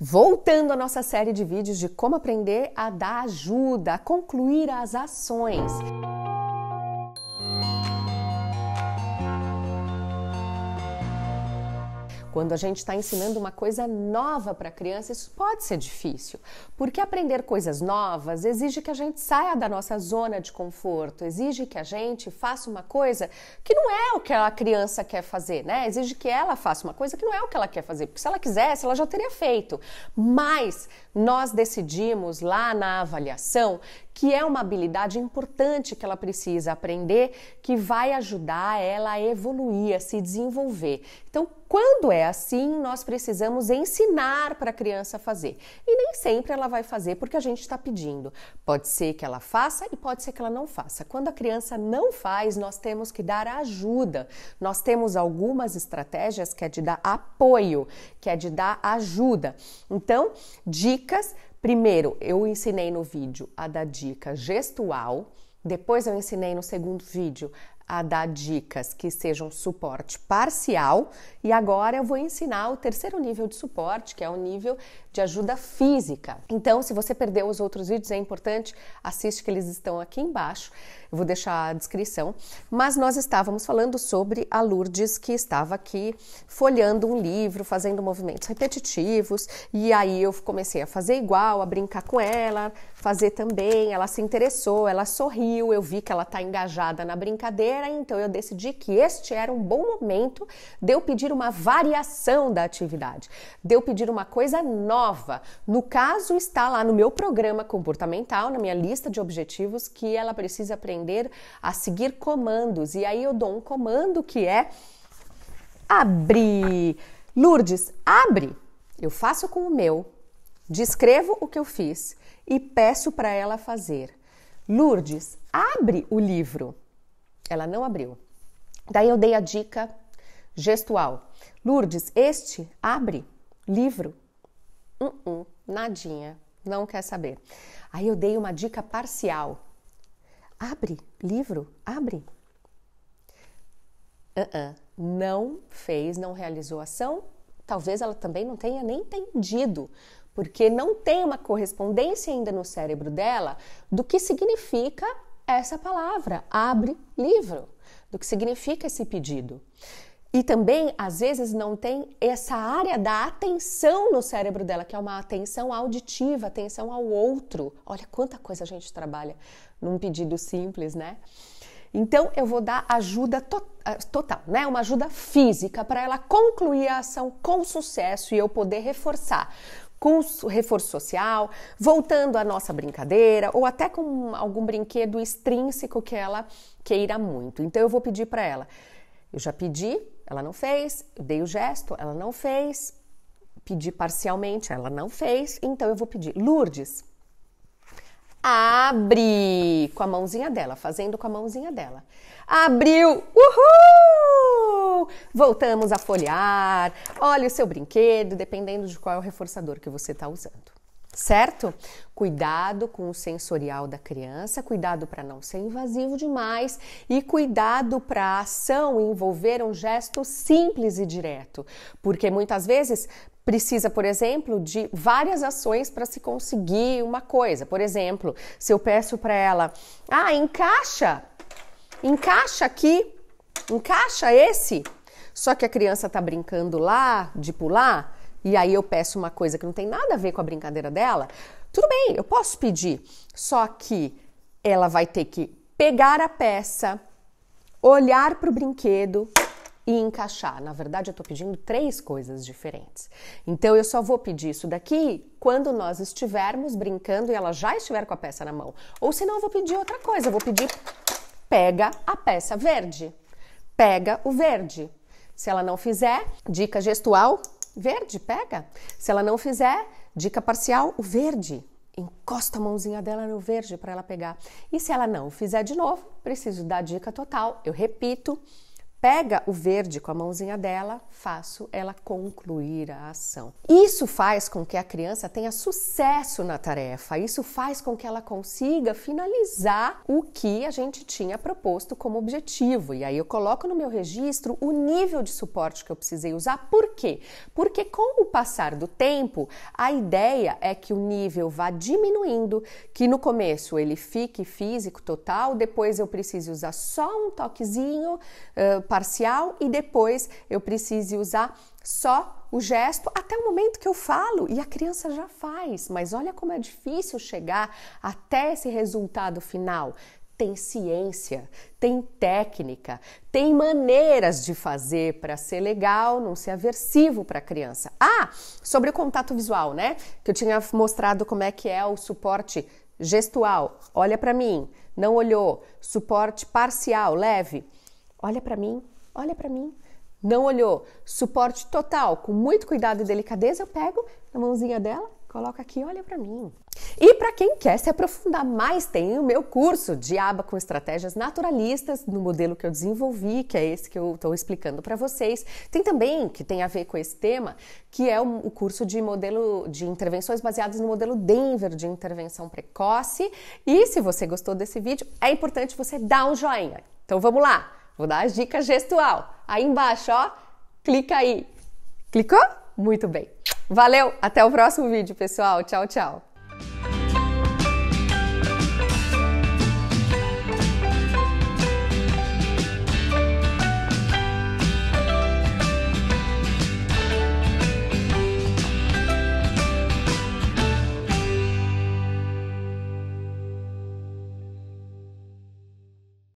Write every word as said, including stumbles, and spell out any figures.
Voltando à nossa série de vídeos de como aprender a dar ajuda, a concluir as ações. Quando a gente está ensinando uma coisa nova para a criança, isso pode ser difícil, porque aprender coisas novas exige que a gente saia da nossa zona de conforto, exige que a gente faça uma coisa que não é o que a criança quer fazer, né? Exige que ela faça uma coisa que não é o que ela quer fazer, porque se ela quisesse, ela já teria feito. Mas nós decidimos lá na avaliação que é uma habilidade importante que ela precisa aprender, que vai ajudar ela a evoluir, a se desenvolver. Então, quando é assim, nós precisamos ensinar para a criança fazer. E nem sempre ela vai fazer porque a gente está pedindo. Pode ser que ela faça e pode ser que ela não faça. Quando a criança não faz, nós temos que dar ajuda. Nós temos algumas estratégias que é de dar apoio, que é de dar ajuda. Então, dicas... Primeiro, eu ensinei no vídeo a dar dica gestual, depois eu ensinei no segundo vídeo a dar dicas que sejam suporte parcial e agora eu vou ensinar o terceiro nível de suporte, que é o nível de ajuda física. Então, se você perdeu os outros vídeos, é importante, assiste que eles estão aqui embaixo, eu vou deixar a descrição. Mas nós estávamos falando sobre a Lourdes, que estava aqui folheando um livro, fazendo movimentos repetitivos, e aí eu comecei a fazer igual, a brincar com ela, fazer também, ela se interessou, ela sorriu, eu vi que ela está engajada na brincadeira, então eu decidi que este era um bom momento de eu pedir uma variação da atividade, de eu pedir uma coisa nova. No caso, está lá no meu programa comportamental, na minha lista de objetivos, que ela precisa aprender a seguir comandos. E aí eu dou um comando que é abrir. Lourdes, abre. Eu faço com o meu, descrevo o que eu fiz e peço para ela fazer. Lourdes, abre o livro. Ela não abriu. Daí eu dei a dica gestual. Lourdes, este abre livro. Uh -uh, nadinha, não quer saber. Aí eu dei uma dica parcial. Abre, livro, abre. Uh -uh, não fez, não realizou a ação. Talvez ela também não tenha nem entendido, porque não tem uma correspondência ainda no cérebro dela do que significa essa palavra, abre, livro, do que significa esse pedido. E também, às vezes, não tem essa área da atenção no cérebro dela, que é uma atenção auditiva, atenção ao outro. Olha quanta coisa a gente trabalha num pedido simples, né? Então, eu vou dar ajuda to- total, né? Uma ajuda física para ela concluir a ação com sucesso e eu poder reforçar. Com reforço social, voltando à nossa brincadeira ou até com algum brinquedo extrínseco que ela queira muito. Então, eu vou pedir para ela. Eu já pedi, ela não fez, eu dei o gesto, ela não fez, pedi parcialmente, ela não fez, então eu vou pedir. Lourdes, abre com a mãozinha dela, fazendo com a mãozinha dela. Abriu, uhul! Voltamos a folhear, olha o seu brinquedo, dependendo de qual é o reforçador que você está usando. Certo? Cuidado com o sensorial da criança, cuidado para não ser invasivo demais e cuidado para a ação envolver um gesto simples e direto, porque muitas vezes precisa, por exemplo, de várias ações para se conseguir uma coisa. Por exemplo, se eu peço para ela, ah, encaixa, encaixa aqui, encaixa esse, só que a criança está brincando lá de pular. E aí eu peço uma coisa que não tem nada a ver com a brincadeira dela, tudo bem, eu posso pedir, só que ela vai ter que pegar a peça, olhar para o brinquedo e encaixar. Na verdade, eu estou pedindo três coisas diferentes. Então, eu só vou pedir isso daqui quando nós estivermos brincando e ela já estiver com a peça na mão. Ou senão, eu vou pedir outra coisa, eu vou pedir, pega a peça verde, pega o verde. Se ela não fizer, dica gestual... Verde, pega. Se ela não fizer, dica parcial, o verde. Encosta a mãozinha dela no verde para ela pegar. E se ela não fizer de novo, preciso dar dica total. Eu repito, pega o verde com a mãozinha dela, faço ela concluir a ação. Isso faz com que a criança tenha sucesso na tarefa, isso faz com que ela consiga finalizar o que a gente tinha proposto como objetivo. E aí eu coloco no meu registro o nível de suporte que eu precisei usar. Por quê? Porque com o passar do tempo, a ideia é que o nível vá diminuindo, que no começo ele fique físico total, depois eu preciso usar só um toquezinho uh, parcial e depois eu preciso usar só o gesto até o momento que eu falo e a criança já faz. Mas olha como é difícil chegar até esse resultado final. Tem ciência, tem técnica, tem maneiras de fazer para ser legal, não ser aversivo para a criança. Ah, sobre o contato visual, né? Que eu tinha mostrado como é que é o suporte gestual. Olha para mim, não olhou. Suporte parcial, leve. Olha para mim, olha para mim, não olhou. Suporte total, com muito cuidado e delicadeza, eu pego a mãozinha dela, coloco aqui, olha para mim. E para quem quer se aprofundar mais, tem o meu curso de A B A com estratégias naturalistas, no modelo que eu desenvolvi, que é esse que eu estou explicando para vocês. Tem também, que tem a ver com esse tema, que é o curso de modelo de intervenções baseadas no modelo Denver de intervenção precoce. E se você gostou desse vídeo, é importante você dar um joinha. Então vamos lá, vou dar a dica gestual. Aí embaixo, ó, clica aí. Clicou? Muito bem. Valeu, até o próximo vídeo, pessoal. Tchau, tchau.